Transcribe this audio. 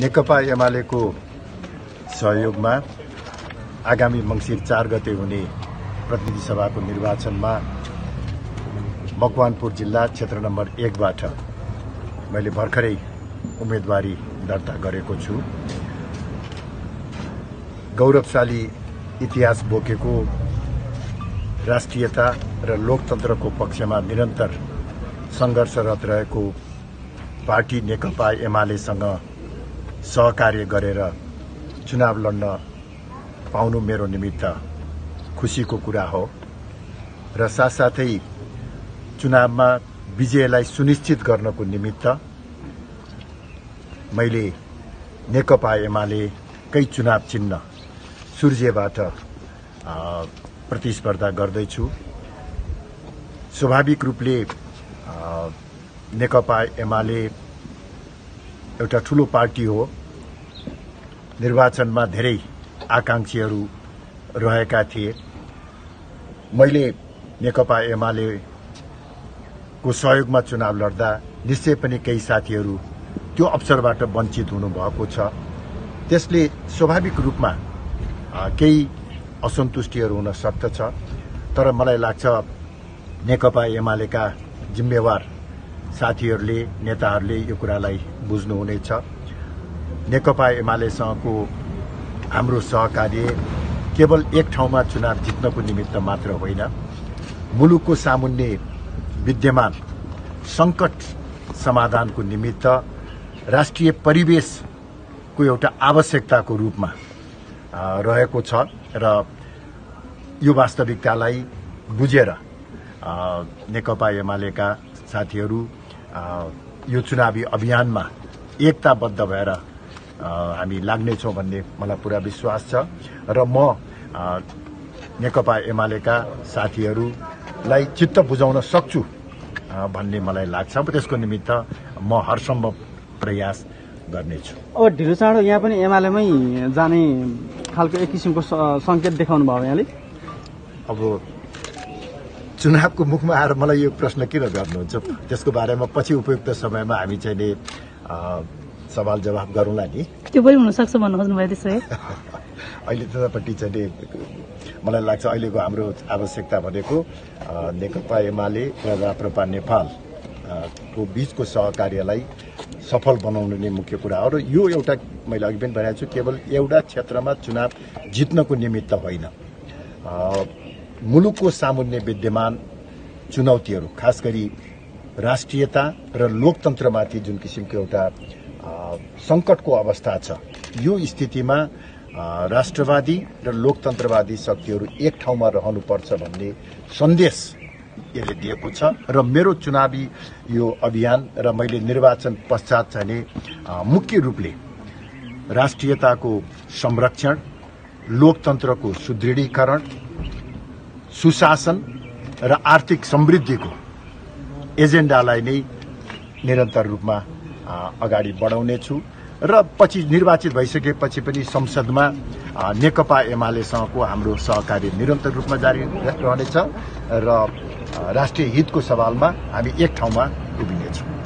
नेकपा एमालेको सहयोगमा आगामी मंसिर 4 गते हुने प्रतिनिधि सभाको निर्वाचनमा मकवानपुर जिल्ला क्षेत्र नंबर 1बाट मैले भर्खरै उम्मेदवारी दर्ता गरेको छु। गौरवशाली इतिहास बोकेको राष्ट्रियता र लोकतन्त्रको पक्षमा निरन्तर संघर्षरत रहेको पार्टी नेकपा एमालेसँग सहकार्य गरेर चुनाव लड्न पाउनु मेरो निमित्त खुशीको कुरा हो र साथसाथै चुनावमा विजयलाई सुनिश्चित गर्नको निमित्त मैले नेकपा एमालेकै चुनाव चिन्ह सूर्यबाट प्रतिस्पर्धा गर्दै छु। स्वाभाविक रूपले नेकपा एमाले एउटा ठूलो पार्टी हो। निर्वाचनमा धेरै आकांक्षीहरू रहेका थिए। मैले नेकपा एमालेको सहयोगमा चुनाव लड्दा निश्चय पनि केही साथीहरू त्यो अवसरबाट वञ्चित हुनु भएको छ। त्यसले स्वाभाविक रूपमा केही असन्तुष्टिहरू हुन सक्दछ, तर मलाई लाग्छ नेकपा एमालेका जिम्मेवार साथीहरूले नेताहरूले यो कुरालाई बुझ्नु हुनेछ। नेकपा एमालेसँगको हाम्रो सहकार्य केवल एक ठाउँमा चुनाव जित्नको निमित्त मात्र होइन, मुलुकको सामुन्ने विद्यमान संकट समाधानको निमित्त राष्ट्रिय परिवेशको एउटा आवश्यकताको रूपमा रहेको छ र यो वास्तविकतालाई बुझेर नेकपा एमालेका साथीहरू यो चुनावी अभियानमा एकताबद्ध भएर हामी लाग्नेछौँ भन्ने मलाई पूरा विश्वास छ र म नेकपा एमालेका साथीहरूलाई चित्त बुझाउन सक्छु भन्ने मलाई लाग्छ। त्यसको निमित्त म हरसम्भव प्रयास गर्नेछु। अब ढिलो चाँडो यहाँ पनि एमालेमै जाने खालको एक किसिमको संकेत देखाउनु भयो यहाँले। अब चुनावको मुखमा आएर मलाई यो प्रश्न किन गर्नुहुन्छ? त्यसको बारेमा पछि उपयुक्त समयमा हामी चाहिँ सवाल जवाफ गरौँला नि। त्यो पनि हुनसक्छ भन्नु खोज्नुभयो। त्यसो भए अहिले त्यतापट्टि चाहिँ मलाई लाग्छ अहिलेको हाम्रो आवश्यकता भनेको नेकपा एमाले र राप्रपा नेपाल को बीचको सहकार्यलाई सफल बनाउनु नै मुख्य कुरा हो। र यो एउटा मैले अघि पनि भनेको छु, केवल एउटा क्षेत्रमा चुनाव जित्नको निमित्त होइन, मुलुकको सामुन्ने विद्यमान चुनौतीहरू खास गरी राष्ट्रियता र लोकतन्त्रमाथि जुन किसिमको एउटा संकटको अवस्था छ, यो स्थितिमा राष्ट्रवादी र लोकतन्त्रवादी शक्तिहरू एक ठाउँमा रहनुपर्छ भन्ने सन्देश यसले दिएको छ। र मेरो चुनावी यो अभियान र मैले निर्वाचन पश्चात चाहिँ मुख्य रूपले राष्ट्रियताको संरक्षण, लोकतन्त्रको सुदृढीकरण, सुशासन र आर्थिक समृद्धिको एजेन्डालाई नै निरन्तर रूपमा अगाडि बढाउने छु र पछि निर्वाचित भइसकेपछि पनि संसदमा नेकपा एमालेसँगको हाम्रो सहकार्य निरन्तर रूपमा जारी रहनेछ र राष्ट्रिय हितको सवालमा हामी एक ठाउँमा उभिनेछौँ।